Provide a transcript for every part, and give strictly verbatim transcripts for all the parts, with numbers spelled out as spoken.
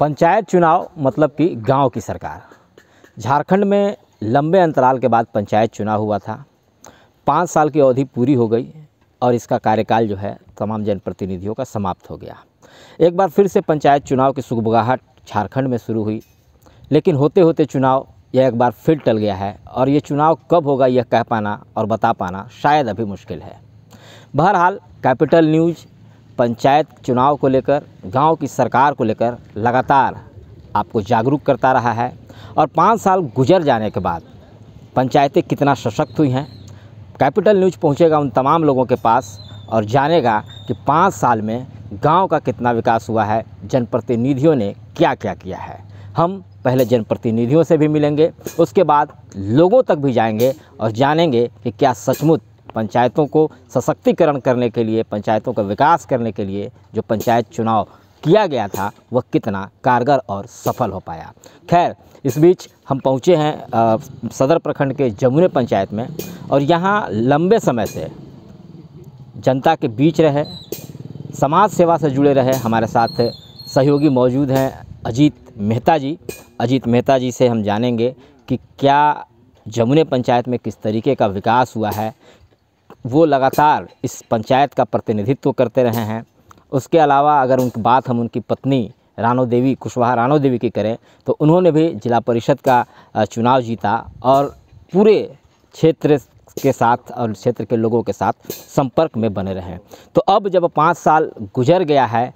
पंचायत चुनाव मतलब कि गांव की सरकार। झारखंड में लंबे अंतराल के बाद पंचायत चुनाव हुआ था। पाँच साल की अवधि पूरी हो गई और इसका कार्यकाल जो है तमाम जनप्रतिनिधियों का समाप्त हो गया। एक बार फिर से पंचायत चुनाव की सुगबुगाहट झारखंड में शुरू हुई, लेकिन होते होते चुनाव यह एक बार फिर टल गया है और ये चुनाव कब होगा यह कह पाना और बता पाना शायद अभी मुश्किल है। बहरहाल कैपिटल न्यूज़ पंचायत चुनाव को लेकर, गांव की सरकार को लेकर लगातार आपको जागरूक करता रहा है और पाँच साल गुजर जाने के बाद पंचायतें कितना सशक्त हुई हैं। कैपिटल न्यूज़ पहुंचेगा उन तमाम लोगों के पास और जानेगा कि पाँच साल में गांव का कितना विकास हुआ है, जनप्रतिनिधियों ने क्या क्या किया है। हम पहले जनप्रतिनिधियों से भी मिलेंगे, उसके बाद लोगों तक भी जाएंगे और जानेंगे कि क्या सचमुच पंचायतों को सशक्तिकरण करने के लिए, पंचायतों का विकास करने के लिए जो पंचायत चुनाव किया गया था वह कितना कारगर और सफल हो पाया। खैर, इस बीच हम पहुंचे हैं सदर प्रखंड के जमुने पंचायत में और यहाँ लंबे समय से जनता के बीच रहे, समाज सेवा से जुड़े रहे। हमारे साथ सहयोगी मौजूद हैं अजीत मेहता जी। अजीत मेहता जी से हम जानेंगे कि क्या जमुने पंचायत में किस तरीके का विकास हुआ है। वो लगातार इस पंचायत का प्रतिनिधित्व करते रहे हैं। उसके अलावा अगर उनकी बात हम उनकी पत्नी रानो देवी कुशवाहा रानो देवी की करें तो उन्होंने भी जिला परिषद का चुनाव जीता और पूरे क्षेत्र के साथ और क्षेत्र के लोगों के साथ संपर्क में बने रहे। तो अब जब पाँच साल गुजर गया है,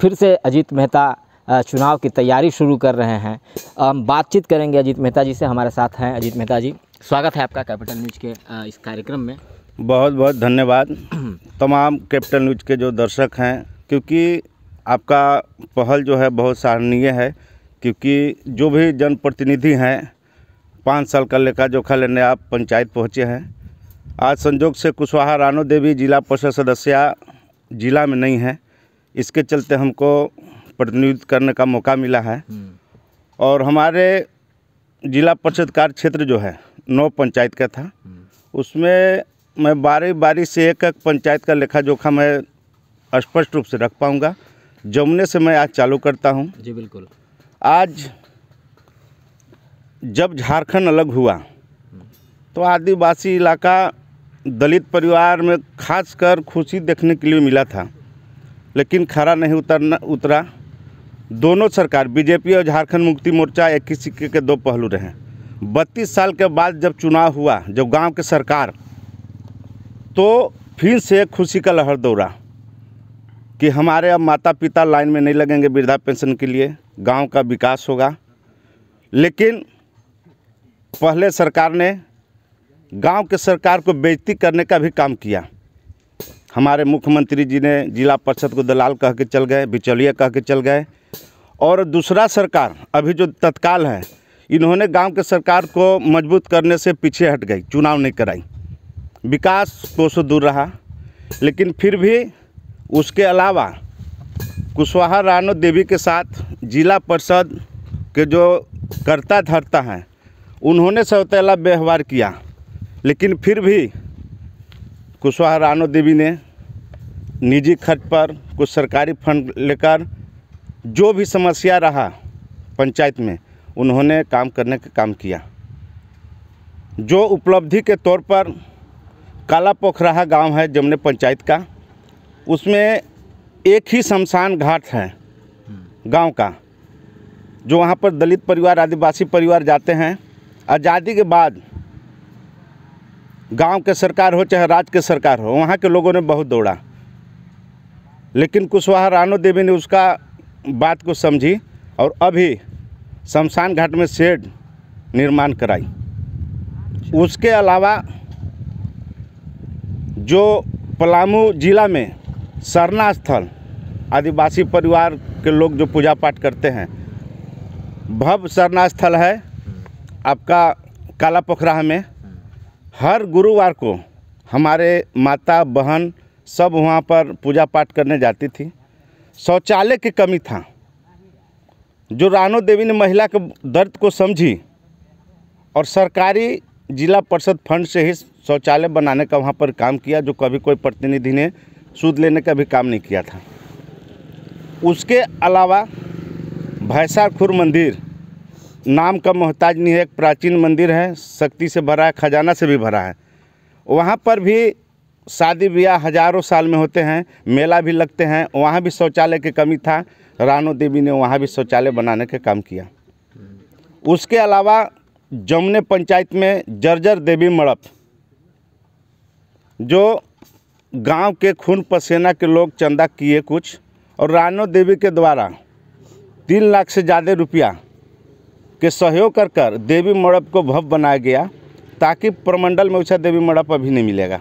फिर से अजीत मेहता चुनाव की तैयारी शुरू कर रहे हैं। हम बातचीत करेंगे अजीत मेहता जी से। हमारे साथ हैं अजीत मेहता जी, स्वागत है आपका कैपिटल न्यूज़ के इस कार्यक्रम में। बहुत बहुत धन्यवाद तमाम कैपिटल न्यूज़ के जो दर्शक हैं, क्योंकि आपका पहल जो है बहुत सराहनीय है, क्योंकि जो भी जनप्रतिनिधि हैं पाँच साल का लेखा जोखा लेने आप पंचायत पहुँचे हैं। आज संजोग से कुशवाहा रानो देवी जिला परिषद सदस्या जिला में नहीं है, इसके चलते हमको प्रतिनिधित्व करने का मौका मिला है। और हमारे जिला परिषद कार्य क्षेत्र जो है नौ पंचायत का था, उसमें मैं बारी बारी से एक एक पंचायत का लेखा जोखा मैं स्पष्ट रूप से रख पाऊँगा। जमुने से मैं आज चालू करता हूँ। जी बिल्कुल। आज जब झारखंड अलग हुआ तो आदिवासी इलाका, दलित परिवार में खासकर खुशी देखने के लिए मिला था, लेकिन खरा नहीं उतरना उतरा। दोनों सरकार बीजेपी और झारखंड मुक्ति मोर्चा एक ही सिक्के के दो पहलू रहे। बत्तीस साल के बाद जब चुनाव हुआ, जब गांव के सरकार, तो फिर से खुशी का लहर दौड़ा कि हमारे अब माता पिता लाइन में नहीं लगेंगे वृद्धा पेंशन के लिए, गांव का विकास होगा। लेकिन पहले सरकार ने गांव के सरकार को बेइज्जती करने का भी काम किया। हमारे मुख्यमंत्री जी ने जिला परिषद को दलाल कह के चल गए, बिचौलिया कह के चल गए। और दूसरा सरकार अभी जो तत्काल है, इन्होंने गांव के सरकार को मजबूत करने से पीछे हट गई, चुनाव नहीं कराई, विकास कोसों दूर रहा। लेकिन फिर भी उसके अलावा कुशवाहा रानो देवी के साथ जिला परिषद के जो कर्ता धर्ता हैं उन्होंने सौतेला व्यवहार किया, लेकिन फिर भी कुशवाहा रानो देवी ने निजी खर्च पर कुछ सरकारी फंड लेकर जो भी समस्या रहा पंचायत में उन्होंने काम करने का काम किया। जो उपलब्धि के तौर पर कालापोखरा गांव है जमुने पंचायत का, उसमें एक ही शमशान घाट है गांव का, जो वहां पर दलित परिवार, आदिवासी परिवार जाते हैं। आज़ादी के बाद गांव के सरकार हो चाहे राज्य के सरकार हो, वहां के लोगों ने बहुत दौड़ा, लेकिन कुशवाहा रानो देवी ने उसका बात को समझी और अभी शमशान घाट में शेड निर्माण कराई। उसके अलावा जो पलामू जिला में सरना स्थल, आदिवासी परिवार के लोग जो पूजा पाठ करते हैं, भव्य सरना स्थल है आपका कालापोखरा में। हर गुरुवार को हमारे माता बहन सब वहाँ पर पूजा पाठ करने जाती थी। शौचालय की कमी था, जो रानो देवी ने महिला के दर्द को समझी और सरकारी जिला परिषद फंड से ही शौचालय बनाने का वहाँ पर काम किया, जो कभी कोई प्रतिनिधि ने सूद लेने का भी काम नहीं किया था। उसके अलावा भैसाखुर मंदिर नाम का मोहताज नहीं है, एक प्राचीन मंदिर है, शक्ति से भरा है, खजाना से भी भरा है। वहाँ पर भी शादी ब्याह हजारों साल में होते हैं, मेला भी लगते हैं। वहाँ भी शौचालय की कमी था, रानो देवी ने वहाँ भी शौचालय बनाने का काम किया। उसके अलावा जमुने पंचायत में जर्जर देवी मड़प, जो गांव के खून पसीना के लोग चंदा किए कुछ, और रानो देवी के द्वारा तीन लाख से ज़्यादा रुपया के सहयोग कर कर देवी मड़प को भव्य बनाया गया, ताकि प्रमंडल में वैसा देवी मड़प अभी नहीं मिलेगा।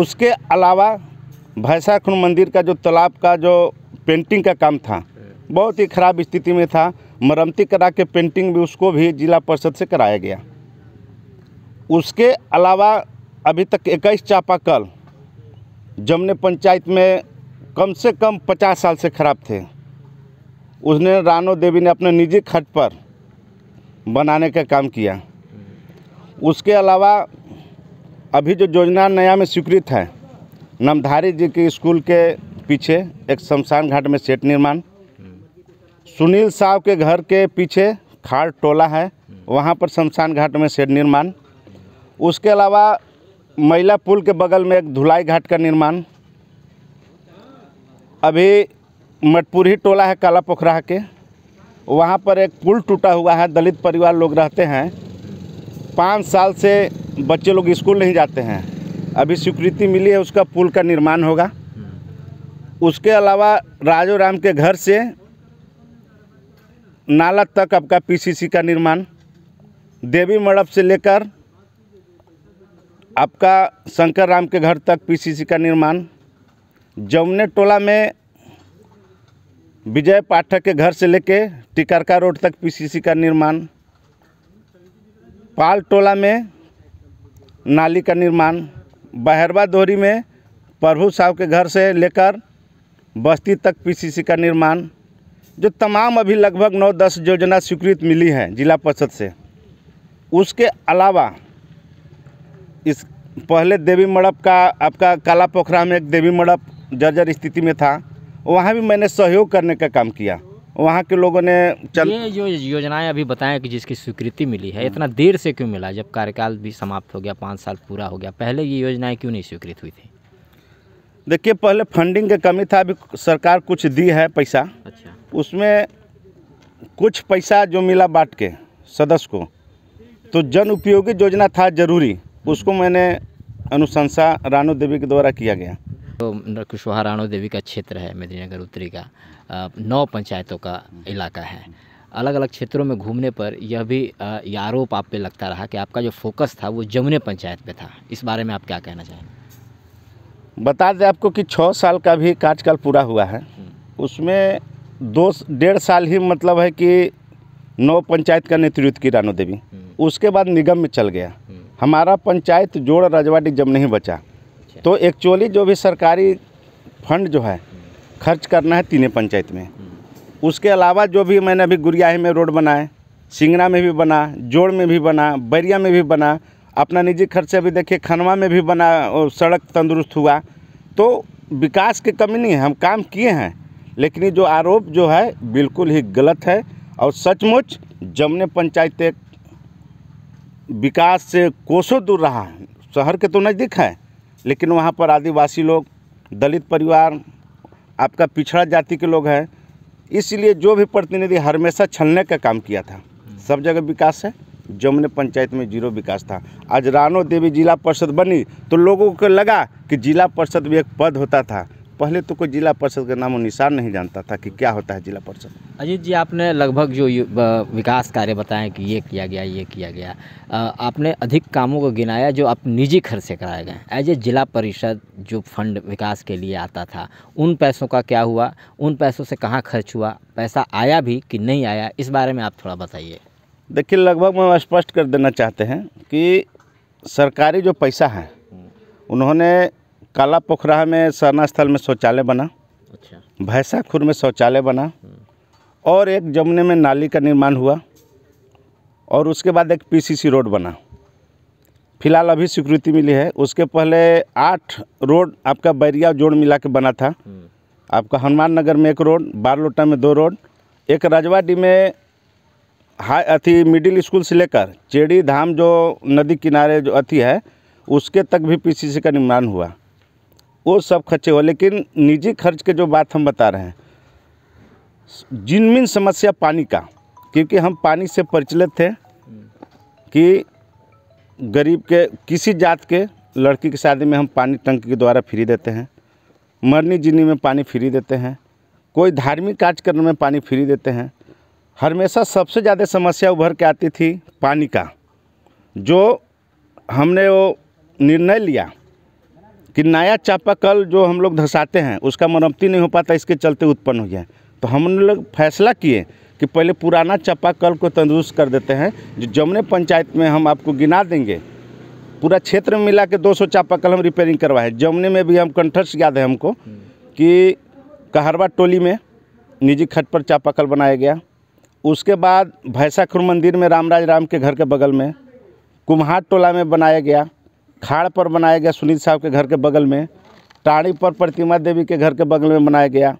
उसके अलावा भैसाखुर मंदिर का जो तालाब का जो पेंटिंग का काम था, बहुत ही ख़राब स्थिति में था, मरम्मती करा के पेंटिंग भी उसको भी जिला परिषद से कराया गया। उसके अलावा अभी तक इक्कीस चापाकल जमुने पंचायत में कम से कम पचास साल से ख़राब थे, उसने रानो देवी ने अपने निजी खर्च पर बनाने का काम किया। उसके अलावा अभी जो योजना नया में स्वीकृत है, नामधारी जी के स्कूल के पीछे एक शमशान घाट में सेट निर्माण, सुनील साहब के घर के पीछे खाड़ टोला है, वहाँ पर शमशान घाट में सेट निर्माण। उसके अलावा महिला पुल के बगल में एक धुलाई घाट का निर्माण, अभी मटपुरी टोला है कालापोखरा के, वहाँ पर एक पुल टूटा हुआ है, दलित परिवार लोग रहते हैं, पाँच साल से बच्चे लोग स्कूल नहीं जाते हैं, अभी स्वीकृति मिली है, उसका पुल का निर्माण होगा। उसके अलावा राजो राम के घर से नाला तक आपका पीसीसी का निर्माण, देवी मड़प से लेकर आपका शंकर राम के घर तक पीसीसी का निर्माण। जमुने टोला में विजय पाठक के घर से लेकर टिकरका रोड तक पीसीसी का निर्माण, पाल टोला में नाली का निर्माण, बहरवा दोहरी में प्रभु साहब के घर से लेकर बस्ती तक पीसीसी का निर्माण। जो तमाम अभी लगभग नौ दस योजना स्वीकृत मिली है जिला परिषद से। उसके अलावा इस पहले देवी मड़प का आपका कालापोखरा में एक देवी मड़प जर्जर स्थिति में था, वहाँ भी मैंने सहयोग करने का काम किया, वहाँ के लोगों ने चल... ये जो योजनाएं अभी बताएं कि जिसकी स्वीकृति मिली है, इतना देर से क्यों मिला, जब कार्यकाल भी समाप्त हो गया, पाँच साल पूरा हो गया, पहले ये योजनाएं क्यों नहीं स्वीकृत हुई थी? देखिए, पहले फंडिंग की कमी था, अभी सरकार कुछ दी है पैसा। अच्छा। उसमें कुछ पैसा जो मिला बांट के सदस्य को, तो जन उपयोगी योजना था जरूरी, उसको मैंने अनुशंसा रानो देवी के द्वारा किया गया। तो कुशवाहा रानो देवी का क्षेत्र है, मेदिनीनगर उत्तरी का नौ पंचायतों का इलाका है। अलग अलग क्षेत्रों में घूमने पर यह भी यह आरोप आप पे लगता रहा कि आपका जो फोकस था वो जमुने पंचायत पे था, इस बारे में आप क्या कहना चाहेंगे? बता दें आपको कि छः साल का भी कार्यकाल पूरा हुआ है, उसमें दो डेढ़ साल ही मतलब है कि नौ पंचायत का नेतृत्व की रानो देवी, उसके बाद निगम में चल गया। हमारा पंचायत जोड़ रजवाड़ी जब नहीं बचा, तो एक्चुअली जो भी सरकारी फंड जो है खर्च करना है तीनों पंचायत में। उसके अलावा जो भी मैंने अभी गुरियाही में रोड बनाए, सिंगना में भी बना, जोड़ में भी बना, बैरिया में भी बना, अपना निजी खर्च से अभी देखिए खनवा में भी बना, सड़क तंदुरुस्त हुआ। तो विकास की कमी नहीं है, हम काम किए हैं, लेकिन ये जो आरोप जो है बिल्कुल ही गलत है। और सचमुच जमुने पंचायत एक विकास से कोसों दूर रहा है, शहर के तो नज़दीक है, लेकिन वहाँ पर आदिवासी लोग, दलित परिवार, आपका पिछड़ा जाति के लोग हैं, इसलिए जो भी प्रतिनिधि हमेशा छलने का काम किया था। सब जगह विकास है, जमुने पंचायत में जीरो विकास था। आज रानो देवी जिला परिषद बनी तो लोगों को लगा कि जिला परिषद भी एक पद होता था, पहले तो कोई जिला परिषद का नाम और निशान नहीं जानता था कि क्या होता है जिला परिषद। अजीत जी, आपने लगभग जो विकास कार्य बताएं कि ये किया गया, ये किया गया, आपने अधिक कामों को गिनाया जो आप निजी खर्च से कराए गए। एज ए जिला परिषद जो फंड विकास के लिए आता था, उन पैसों का क्या हुआ, उन पैसों से कहाँ खर्च हुआ, पैसा आया भी कि नहीं आया, इस बारे में आप थोड़ा बताइए। देखिए, लगभग मैं स्पष्ट कर देना चाहते हैं कि सरकारी जो पैसा है, उन्होंने कालापोखरा में सरना स्थल में शौचालय बना। अच्छा। भैसाखुर में शौचालय बना, और एक जमुने में नाली का निर्माण हुआ, और उसके बाद एक पीसीसी रोड बना, फिलहाल अभी स्वीकृति मिली है। उसके पहले आठ रोड आपका बैरिया जोड़ मिला के बना था, आपका हनुमान नगर में एक रोड, बारलोटा में दो रोड, एक रजवाडी में हाई अथी मिडिल स्कूल से लेकर चेड़ी धाम जो नदी किनारे जो अथी है उसके तक भी पीसीसी का निर्माण हुआ, वो सब खर्चे हुआ। लेकिन निजी खर्च के जो बात हम बता रहे हैं, जिनमिन समस्या पानी का, क्योंकि हम पानी से परिचित थे कि गरीब के किसी जात के लड़की की शादी में हम पानी टंकी के द्वारा फ्री देते हैं, मरनी जिन्नी में पानी फ्री देते हैं, कोई धार्मिक कार्य करने में पानी फ्री देते हैं। हमेशा सबसे ज़्यादा समस्या उभर के आती थी पानी का। जो हमने वो निर्णय लिया कि नया चापाकल जो हम लोग धंसाते हैं उसका मरम्मती नहीं हो पाता, इसके चलते उत्पन्न हो गया। तो हम लोग फैसला किए कि पहले पुराना चापाकल को तंदुरुस्त कर देते हैं, जो जमुने पंचायत में हम आपको गिना देंगे। पूरा क्षेत्र में मिला के दो सौ चापाकल हम रिपेयरिंग करवाए। जमुने में भी हम कंठस्थ याद है हमको कि कहरवा टोली में निजी खर्च पर चापाकल बनाया गया। उसके बाद भैसाखर मंदिर में रामराज राम के घर के बगल में, कुम्हार टोला में बनाया गया, खाड़ पर बनाया गया सुनील साहब के घर के बगल में, टाड़ी पर प्रतिमा देवी के घर के बगल में बनाया गया,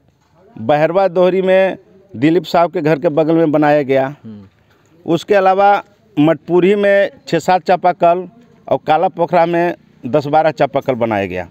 बहरवा दोहरी में दिलीप साहब के घर के बगल में बनाया गया। उसके अलावा मटपुरी में छः सात चापाकल और कालापोखरा में दस बारह चापाकल बनाया गया।